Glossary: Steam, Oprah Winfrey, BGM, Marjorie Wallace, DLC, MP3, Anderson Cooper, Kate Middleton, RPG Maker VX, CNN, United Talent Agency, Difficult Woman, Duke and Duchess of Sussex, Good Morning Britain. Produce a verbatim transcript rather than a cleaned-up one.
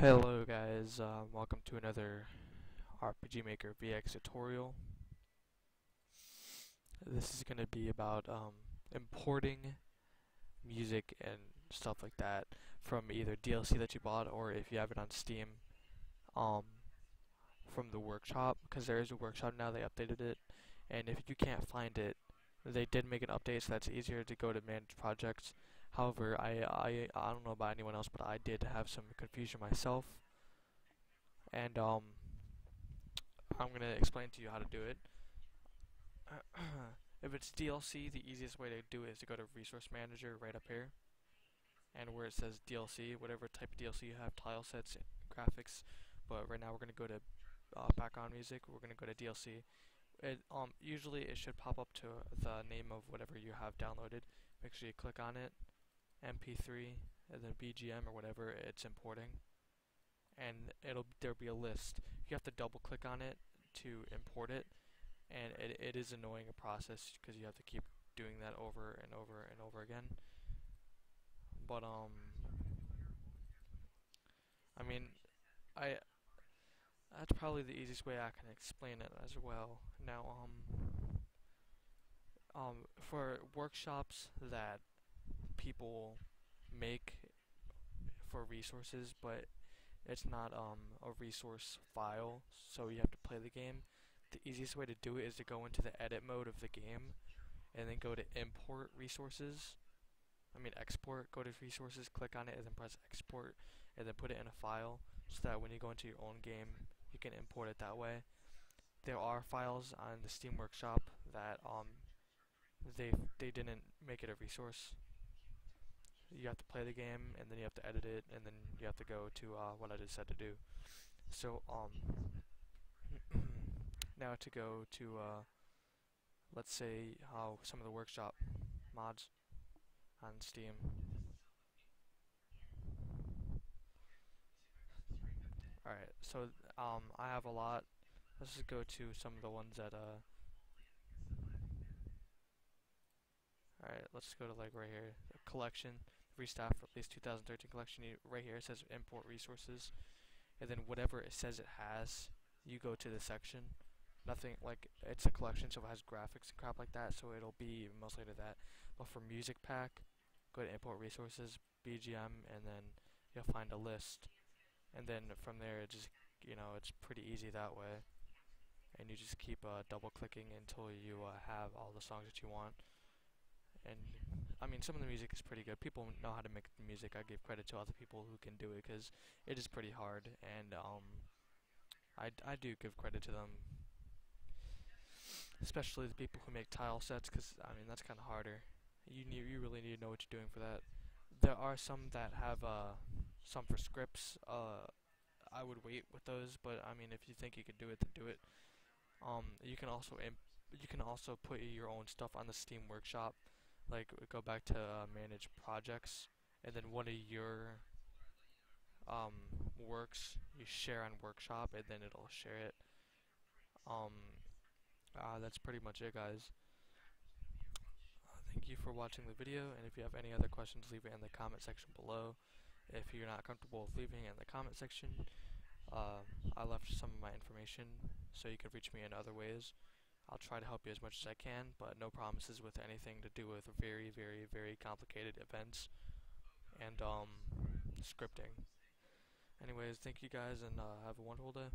Hello guys, um, welcome to another R P G Maker V X tutorial. This is going to be about um, importing music and stuff like that from either D L C that you bought or if you have it on Steam um, from the workshop, because there is a workshop now, they updated it, and if you can't find it, they did make an update so that's easier to go to manage projects. However, I, I I don't know about anyone else, but I did have some confusion myself, and um, I'm gonna explain to you how to do it. If it's D L C, the easiest way to do it is to go to Resource Manager right up here, and where it says D L C, whatever type of D L C you have, tile sets, graphics. But right now we're gonna go to uh, background music. We're gonna go to D L C. It um usually it should pop up to the name of whatever you have downloaded. Make sure you click on it, M P three, and then B G M or whatever it's importing, and it'll there'll be a list. You have to double click on it to import it, and it it is annoying a process because you have to keep doing that over and over and over again. But um, I mean, I. That's probably the easiest way I can explain it as well. Now, um, um, for workshops that people make for resources, but it's not um, a resource file, so you have to play the game, the easiest way to do it is to go into the edit mode of the game, and then go to import resources, I mean export, go to resources, click on it, and then press export, and then put it in a file, so that when you go into your own game, you can import it that way. There are files on the Steam Workshop that um they they didn't make it a resource. You have to play the game, and then you have to edit it, and then you have to go to uh, what I just said to do. So um now to go to uh, let's say how some of the workshop mods on Steam. Alright, so um, I have a lot. Let's just go to some of the ones that uh. Alright, let's just go to like right here, the collection, restaff release two thousand thirteen collection. You, right here it says import resources, and then whatever it says it has, you go to the section. Nothing like it's a collection, so it has graphics and crap like that. So it'll be mostly to that. But for music pack, go to import resources, B G M, and then you'll find a list. And then from there, it just, you know, it's pretty easy that way, and you just keep uh, double clicking until you uh, have all the songs that you want. And I mean, some of the music is pretty good. People know how to make the music. I give credit to other people who can do it because it is pretty hard, and um, I I do give credit to them, especially the people who make tile sets, because I mean that's kind of harder. You need you really need to know what you're doing for that. There are some that have uh. some for scripts. uh, I would wait with those, but I mean if you think you could do it, then do it. Um, you can also imp you can also put your own stuff on the Steam Workshop, like go back to uh, manage projects, and then one of your um, works you share on Workshop, and then it'll share it. Um, uh, that's pretty much it, guys. Uh, thank you for watching the video, and if you have any other questions, leave it in the comment section below. If you're not comfortable with leaving in the comment section, uh, I left some of my information so you could reach me in other ways. I'll try to help you as much as I can, but no promises with anything to do with very, very, very complicated events and um, scripting. Anyways, thank you guys, and uh, have a wonderful day.